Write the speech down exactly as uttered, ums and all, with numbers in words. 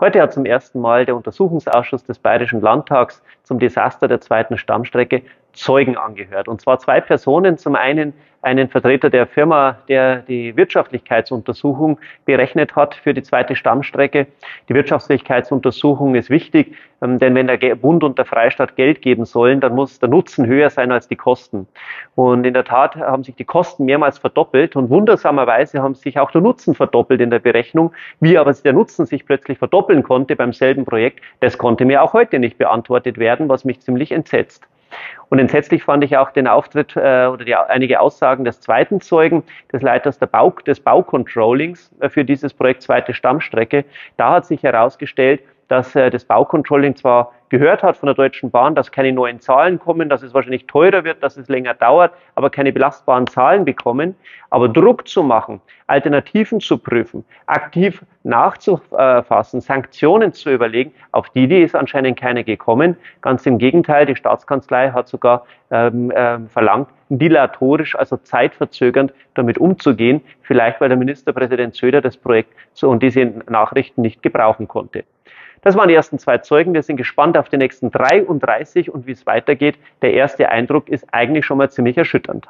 Heute hat zum ersten Mal der Untersuchungsausschuss des Bayerischen Landtags zum Desaster der zweiten Stammstrecke Zeugen angehört. Und zwar zwei Personen, zum einen einen Vertreter der Firma, der die Wirtschaftlichkeitsuntersuchung berechnet hat für die zweite Stammstrecke. Die Wirtschaftlichkeitsuntersuchung ist wichtig, denn wenn der Bund und der Freistaat Geld geben sollen, dann muss der Nutzen höher sein als die Kosten. Und in der Tat haben sich die Kosten mehrmals verdoppelt und wundersamerweise haben sich auch der Nutzen verdoppelt in der Berechnung. Wie aber der Nutzen sich plötzlich verdoppeln konnte beim selben Projekt, das konnte mir auch heute nicht beantwortet werden, was mich ziemlich entsetzt. Und entsetzlich fand ich auch den Auftritt äh, oder die, einige Aussagen des zweiten Zeugen, des Leiters der Bau, des Baucontrollings äh, für dieses Projekt zweite Stammstrecke. Da hat sich herausgestellt, dass äh, das Baucontrolling zwar gehört hat von der Deutschen Bahn, dass keine neuen Zahlen kommen, dass es wahrscheinlich teurer wird, dass es länger dauert, aber keine belastbaren Zahlen bekommen. Aber Druck zu machen, Alternativen zu prüfen, aktiv nachzufassen, Sanktionen zu überlegen, auf die die ist anscheinend keine gekommen. Ganz im Gegenteil, die Staatskanzlei hat sogar ähm, äh, verlangt, dilatorisch, also zeitverzögernd damit umzugehen, vielleicht weil der Ministerpräsident Söder das Projekt so und diese Nachrichten nicht gebrauchen konnte. Das waren die ersten zwei Zeugen. Wir sind gespannt auf die nächsten dreiunddreißig und wie es weitergeht. Der erste Eindruck ist eigentlich schon mal ziemlich erschütternd.